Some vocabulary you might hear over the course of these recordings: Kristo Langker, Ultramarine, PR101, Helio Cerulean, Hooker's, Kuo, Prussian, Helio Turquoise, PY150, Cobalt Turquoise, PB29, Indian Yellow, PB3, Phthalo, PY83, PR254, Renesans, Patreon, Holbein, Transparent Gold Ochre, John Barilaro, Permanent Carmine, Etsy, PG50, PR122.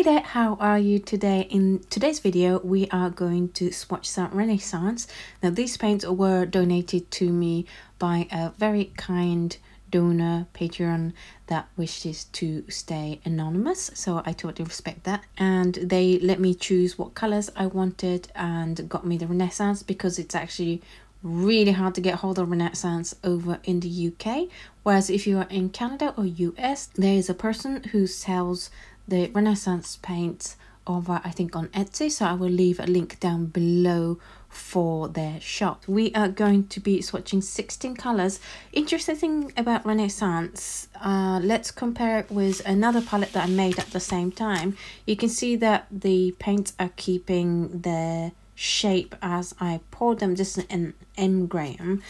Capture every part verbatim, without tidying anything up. Hey there, how are you today? In today's video we are going to swatch some Renesans. Now these paints were donated to me by a very kind donor, Patreon, that wishes to stay anonymous, so I totally respect that. And they let me choose what colours I wanted and got me the Renesans, because it's actually really hard to get hold of Renesans over in the U K, whereas if you are in Canada or U S, there is a person who sells the Renesans paints over, I think, on Etsy, so I will leave a link down below for their shop. We are going to be swatching sixteen colours. Interesting thing about Renesans, uh, let's compare it with another palette that I made at the same time. You can see that the paints are keeping their shape as I poured them. This is an engram,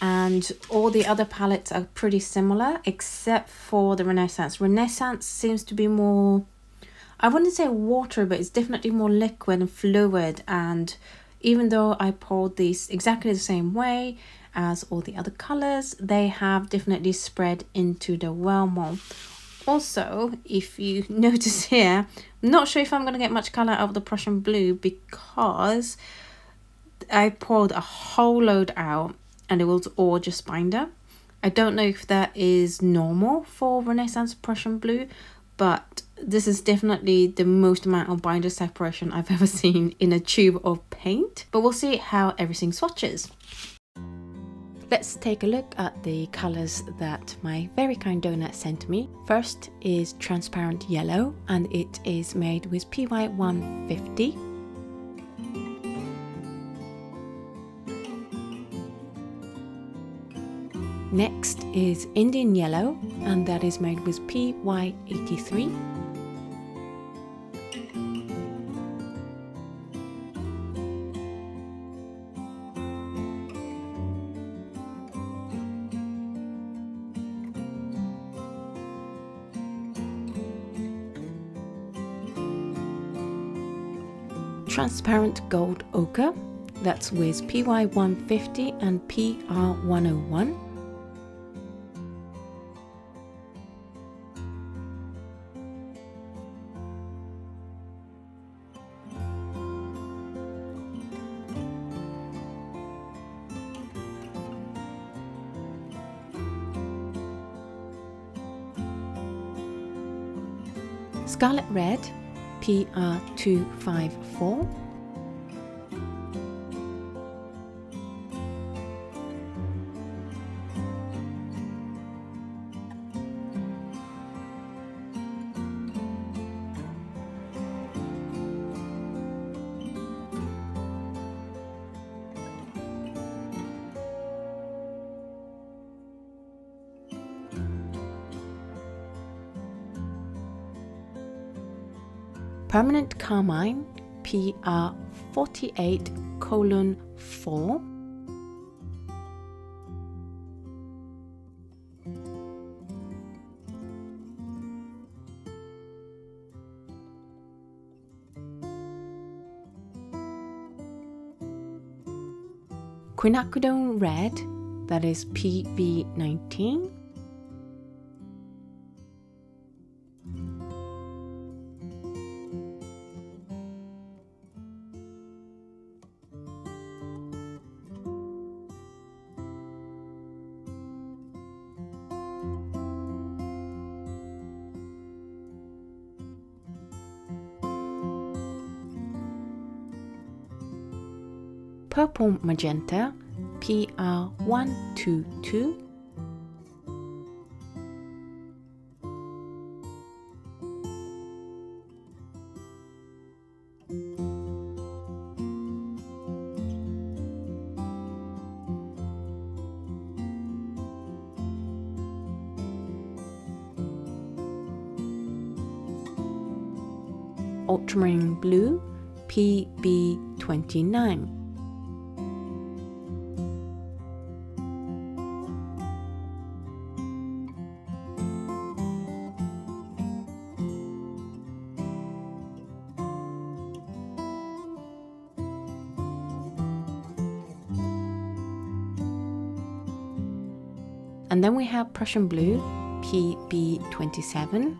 and all the other palettes are pretty similar except for the Renesans. Renesans seems to be more, I wouldn't say water, but it's definitely more liquid and fluid. And even though I poured these exactly the same way as all the other colours, they have definitely spread into the well more. Also, if you notice here, I'm not sure if I'm going to get much colour out of the Prussian blue, because I poured a whole load out and it was all just binder. I don't know if that is normal for Renesans Prussian blue, but this is definitely the most amount of binder separation I've ever seen in a tube of paint. But we'll see how everything swatches. Let's take a look at the colours that my very kind donor sent me. First is transparent yellow, and it is made with P Y one fifty. Next is Indian yellow, and that is made with P Y eighty-three. Transparent gold ochre, that's with P Y one fifty and P R one oh one. Scarlet red, P R two fifty-four. Permanent Carmine, P R forty-eight colon four. Quinacridone Red, that is P B nineteen. Purple magenta, P R one twenty-two. Ultramarine blue, P B twenty-nine. And then we have Prussian blue, P B twenty-seven.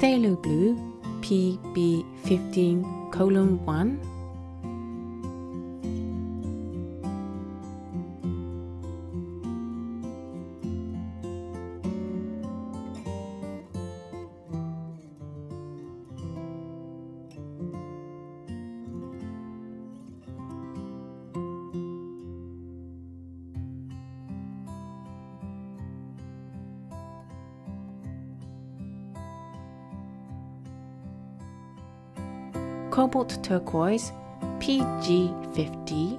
Phthalo Blue P B fifteen colon one, Cobalt Turquoise P G fifty,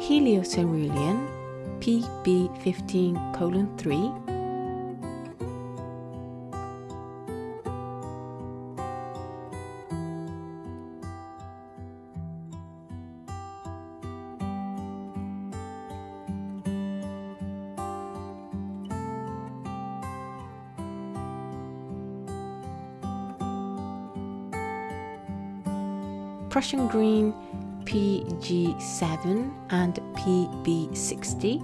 Helio Cerulean P B fifteen colon three, Prussian Green P G seven and P B sixty,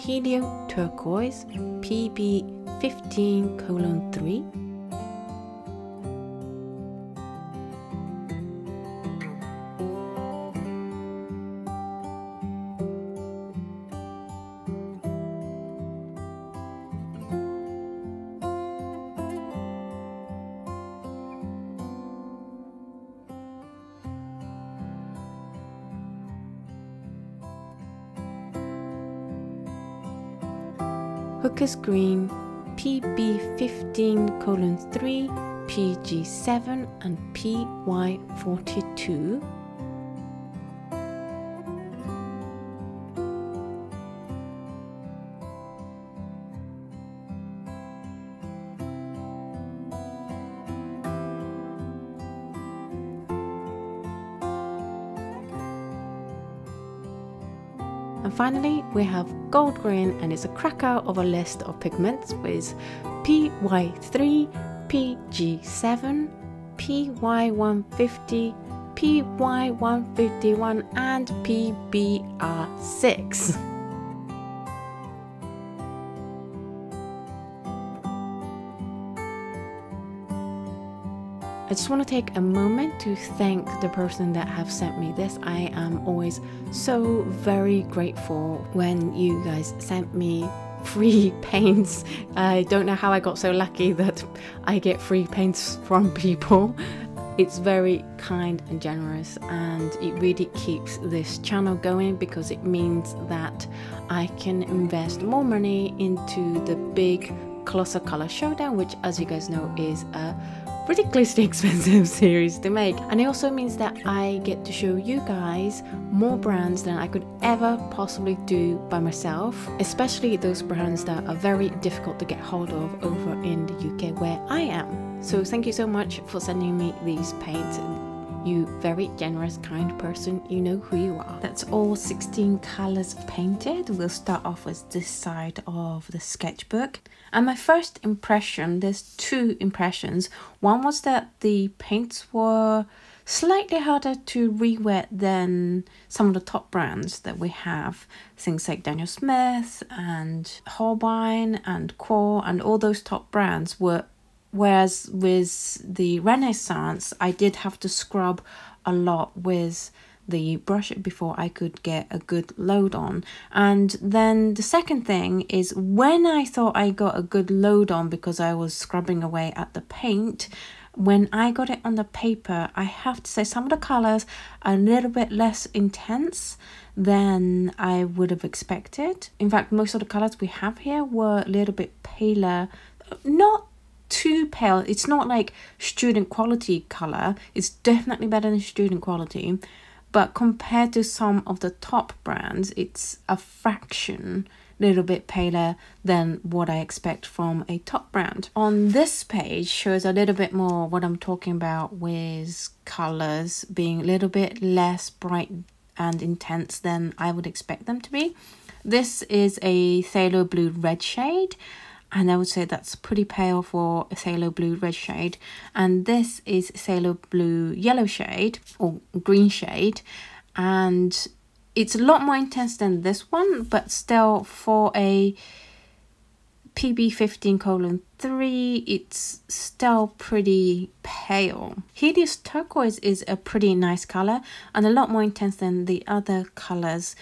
Helio Turquoise P B fifteen colon three, Hooker's Green P B fifteen colon three, P G seven and P Y forty-two, and finally we have Gold Green, and it's a cracker of a list of pigments with P Y three, P G seven, P Y one fifty, P Y one fifty-one and P B R six. I just want to take a moment to thank the person that have sent me this. I am always so very grateful when you guys sent me free paints. I don't know how I got so lucky that I get free paints from people. It's very kind and generous, and it really keeps this channel going because it means that I can invest more money into the big Colossal Color Showdown, which, as you guys know, is a ridiculously expensive series to make, and it also means that I get to show you guys more brands than I could ever possibly do by myself, especially those brands that are very difficult to get hold of over in the U K where I am. So thank you so much for sending me these paints, you very generous, kind person. You know who you are. That's all sixteen colors painted. We'll start off with this side of the sketchbook, and my first impression, there's two impressions. One was that the paints were slightly harder to re-wet than some of the top brands that we have, things like Daniel Smith and Holbein and Kuo and all those top brands were. Whereas with the Renesans, I did have to scrub a lot with the brush before I could get a good load on. And then the second thing is, when I thought I got a good load on because I was scrubbing away at the paint, when I got it on the paper, I have to say some of the colors are a little bit less intense than I would have expected. In fact, most of the colors we have here were a little bit paler not too pale. It's not like student quality color. It's definitely better than student quality, but compared to some of the top brands, it's a fraction little bit paler than what I expect from a top brand. On this page shows a little bit more what I'm talking about with colors being a little bit less bright and intense than I would expect them to be. This is a phthalo blue red shade, and I would say that's pretty pale for a phthalo blue red shade. And this is phthalo blue yellow shade or green shade, and it's a lot more intense than this one, but still for a P B fifteen colon three, it's still pretty pale. Hideous turquoise is a pretty nice color and a lot more intense than the other colors.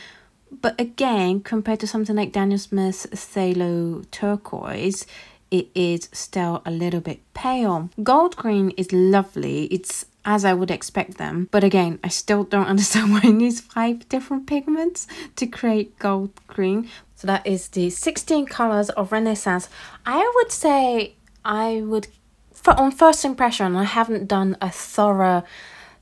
But again, compared to something like Daniel Smith's phthalo turquoise, it is still a little bit pale. Gold green is lovely. It's as I would expect them. But again, I still don't understand why I use five different pigments to create gold green. So that is the sixteen colors of Renesans. I would say I would, for, on first impression, I haven't done a thorough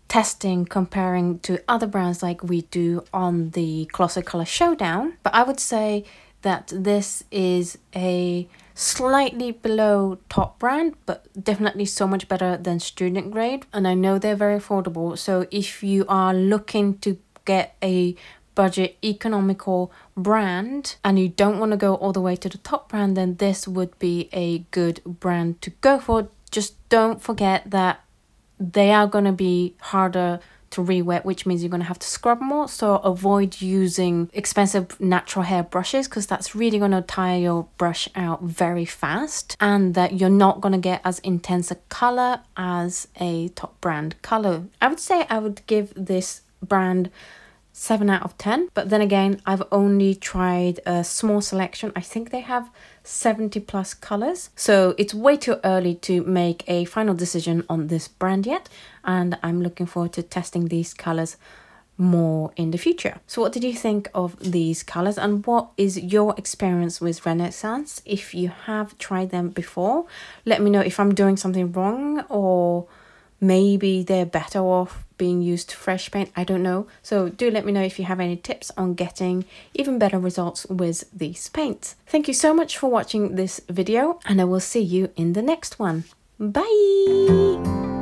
testing comparing to other brands like we do on the Colossal Color Showdown, but I would say that this is a slightly below top brand, but definitely so much better than student grade. And I know they're very affordable, so if you are looking to get a budget economical brand and you don't want to go all the way to the top brand, then this would be a good brand to go for. Just don't forget that they are going to be harder to re-wet, which means you're going to have to scrub more, so avoid using expensive natural hair brushes, because that's really going to tire your brush out very fast, and that you're not going to get as intense a color as a top brand color. I would say I would give this brand seven out of ten, but then again, I've only tried a small selection. I think they have seventy plus colors, so it's way too early to make a final decision on this brand yet, and I'm looking forward to testing these colors more in the future. So what did you think of these colors, and what is your experience with Renesans? If you have tried them before, let me know if I'm doing something wrong, or maybe they're better off being used fresh paint. I don't know. So do let me know if you have any tips on getting even better results with these paints. Thank you so much for watching this video, and I will see you in the next one. Bye!